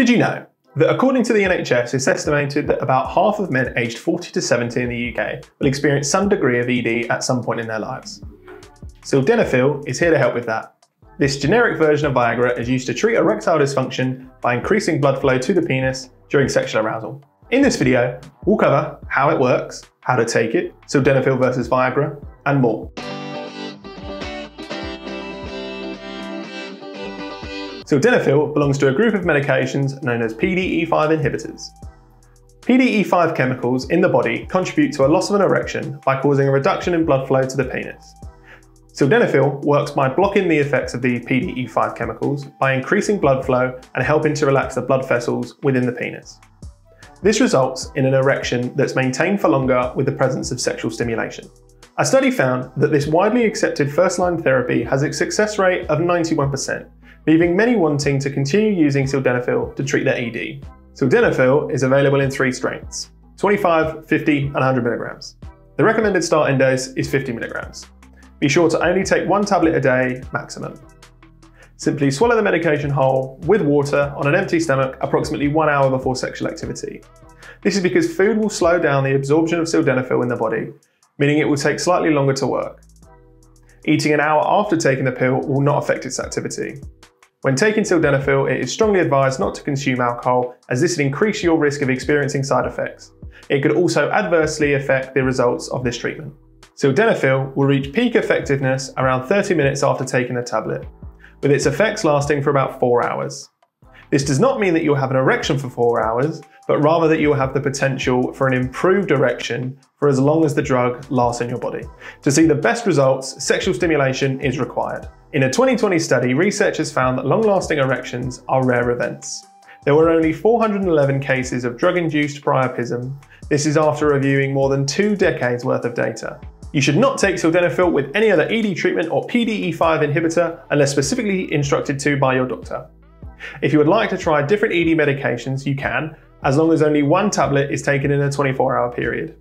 Did you know that according to the NHS, it's estimated that about half of men aged 40 to 70 in the UK will experience some degree of ED at some point in their lives. Sildenafil is here to help with that. This generic version of Viagra is used to treat erectile dysfunction by increasing blood flow to the penis during sexual arousal. In this video, we'll cover how it works, how to take it, Sildenafil versus Viagra, and more. Sildenafil belongs to a group of medications known as PDE5 inhibitors. PDE5 chemicals in the body contribute to a loss of an erection by causing a reduction in blood flow to the penis. Sildenafil works by blocking the effects of the PDE5 chemicals by increasing blood flow and helping to relax the blood vessels within the penis. This results in an erection that's maintained for longer with the presence of sexual stimulation. A study found that this widely accepted first-line therapy has a success rate of 91%, leaving many wanting to continue using Sildenafil to treat their ED. Sildenafil is available in three strengths: 25, 50, and 100 milligrams. The recommended starting dose is 50 milligrams. Be sure to only take one tablet a day maximum. Simply swallow the medication whole with water on an empty stomach approximately 1 hour before sexual activity. This is because food will slow down the absorption of Sildenafil in the body, meaning it will take slightly longer to work. Eating an hour after taking the pill will not affect its activity. When taking Sildenafil, it is strongly advised not to consume alcohol, as this will increase your risk of experiencing side effects. It could also adversely affect the results of this treatment. Sildenafil will reach peak effectiveness around 30 minutes after taking the tablet, with its effects lasting for about 4 hours. This does not mean that you'll have an erection for 4 hours, but rather that you'll have the potential for an improved erection for as long as the drug lasts in your body. To see the best results, sexual stimulation is required. In a 2020 study, researchers found that long-lasting erections are rare events. There were only 411 cases of drug-induced priapism. This is after reviewing more than 2 decades worth of data. You should not take Sildenafil with any other ED treatment or PDE5 inhibitor unless specifically instructed to by your doctor. If you would like to try different ED medications, you can, as long as only one tablet is taken in a 24-hour period.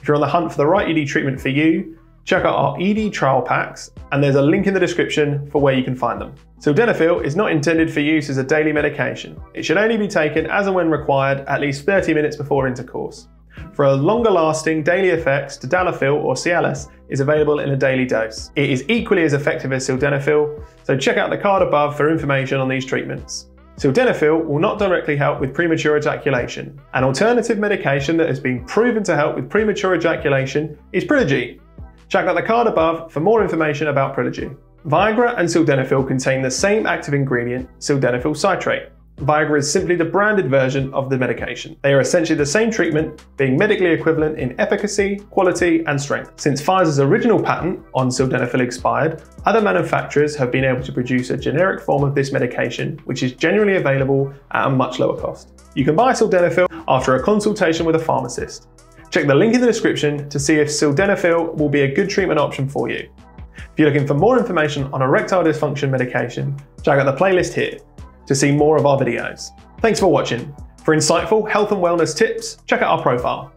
If you're on the hunt for the right ED treatment for you, check out our ED trial packs, and there's a link in the description for where you can find them. Sildenafil is not intended for use as a daily medication. It should only be taken as and when required at least 30 minutes before intercourse. For a longer-lasting daily effects, Tadalafil or Cialis is available in a daily dose. It is equally as effective as Sildenafil, so check out the card above for information on these treatments. Sildenafil will not directly help with premature ejaculation. An alternative medication that has been proven to help with premature ejaculation is Priligy. Check out the card above for more information about Priligy. Viagra and Sildenafil contain the same active ingredient, sildenafil citrate. Viagra is simply the branded version of the medication. They are essentially the same treatment, being medically equivalent in efficacy, quality, and strength. Since Pfizer's original patent on Sildenafil expired, other manufacturers have been able to produce a generic form of this medication, which is generally available at a much lower cost. You can buy Sildenafil after a consultation with a pharmacist. Check the link in the description to see if Sildenafil will be a good treatment option for you. If you're looking for more information on erectile dysfunction medication, check out the playlist here to see more of our videos. Thanks for watching. For insightful health and wellness tips, check out our profile.